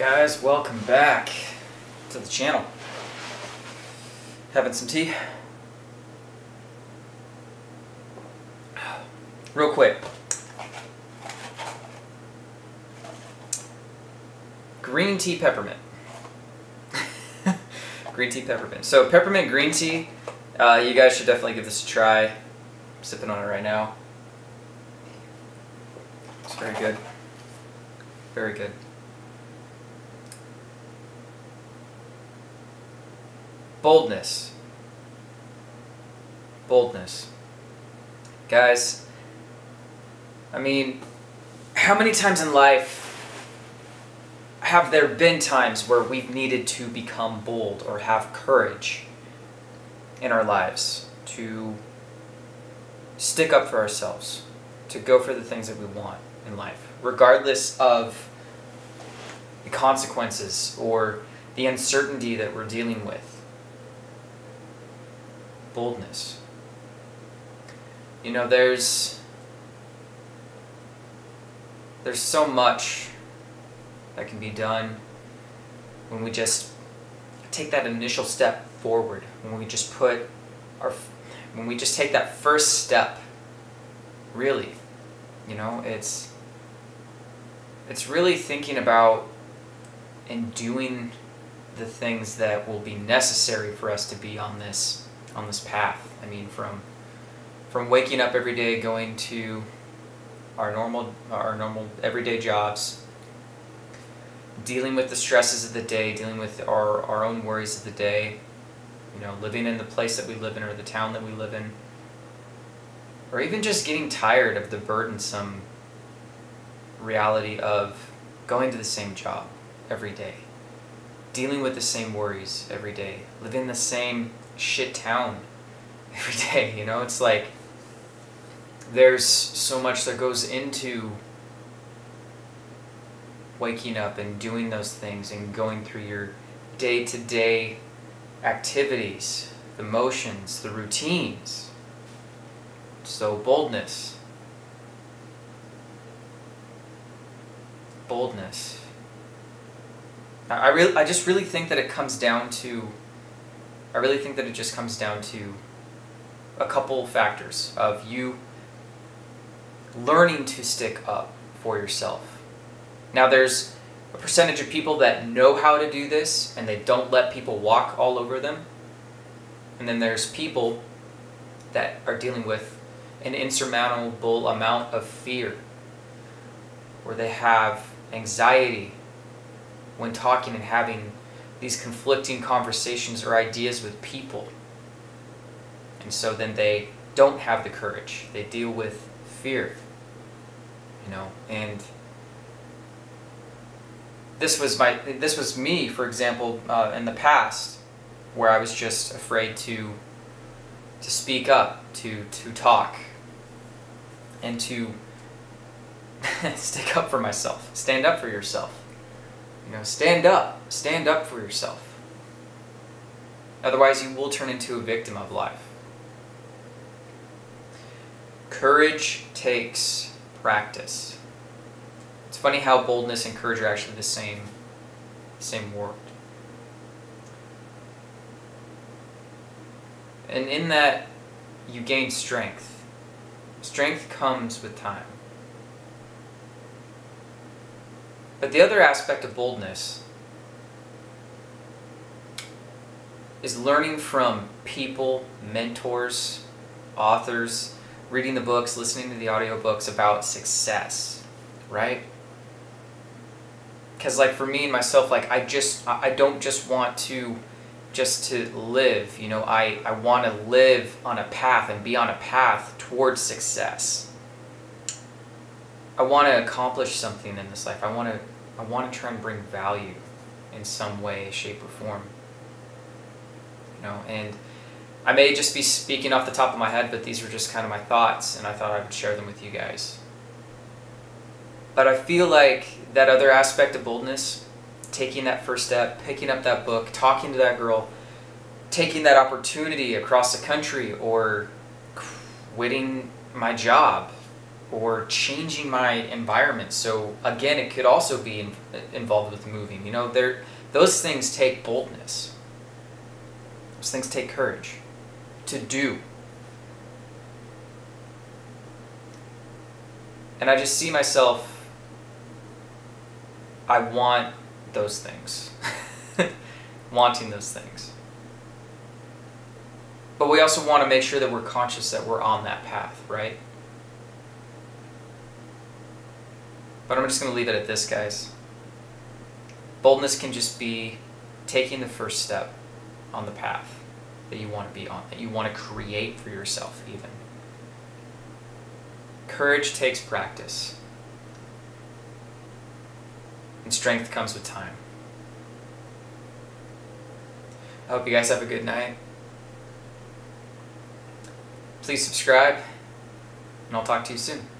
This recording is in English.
Guys, welcome back to the channel. Having some tea. Real quick. Green tea peppermint. Green tea peppermint. So peppermint green tea, you guys should definitely give this a try. I'm sipping on it right now. It's very good. Very good. Boldness. Boldness. Guys, I mean, how many times in life have there been times where we've needed to become bold or have courage in our lives to stick up for ourselves, to go for the things that we want in life, regardless of the consequences or the uncertainty that we're dealing with? Boldness. You know, there's so much that can be done when we just take that initial step forward, when we just take that first step. Really, you know, it's really thinking about and doing the things that will be necessary for us to be on this path. I mean, from waking up every day, going to our normal everyday jobs, dealing with the stresses of the day, dealing with our own worries of the day, you know, living in the place that we live in or the town that we live in, or even just getting tired of the burdensome reality of going to the same job every day, dealing with the same worries every day, living in the same shit town every day. You know, it's like there's so much that goes into waking up and doing those things and going through your day-to-day activities, the motions, the routines. So boldness. Boldness. I really think that it just comes down to a couple factors of you learning to stick up for yourself. Now, there's a percentage of people that know how to do this and they don't let people walk all over them. And then there's people that are dealing with an insurmountable amount of fear, where they have anxiety when talking and having these conflicting conversations or ideas with people. And so then they don't have the courage. They deal with fear, you know. And this was me, for example, in the past, where I was just afraid to speak up, to talk, and to stick up for myself, stand up for yourself. You know, stand up for yourself. Otherwise, you will turn into a victim of life. Courage takes practice. It's funny how boldness and courage are actually the same word. And in that, you gain strength. Strength comes with time. But the other aspect of boldness is learning from people, mentors, authors, reading the books, listening to the audiobooks about success, right? Because, like, for me and myself, like, I don't just want to live, you know, I want to live on a path and be on a path towards success. I want to accomplish something in this life. I want to try and bring value in some way, shape, or form. You know, and I may just be speaking off the top of my head, but these were just kind of my thoughts, and I thought I would share them with you guys. But I feel like that other aspect of boldness, taking that first step, picking up that book, talking to that girl, taking that opportunity across the country, or quitting my job, or changing my environment. So again, it could also be involved with moving. You know, those things take boldness. Those things take courage to do. And I just see myself, I want those things. Wanting those things. But we also want to make sure that we're conscious that we're on that path, right? But I'm just going to leave it at this, guys. Boldness can just be taking the first step on the path that you want to be on, that you want to create for yourself even. Courage takes practice. And strength comes with time. I hope you guys have a good night. Please subscribe, and I'll talk to you soon.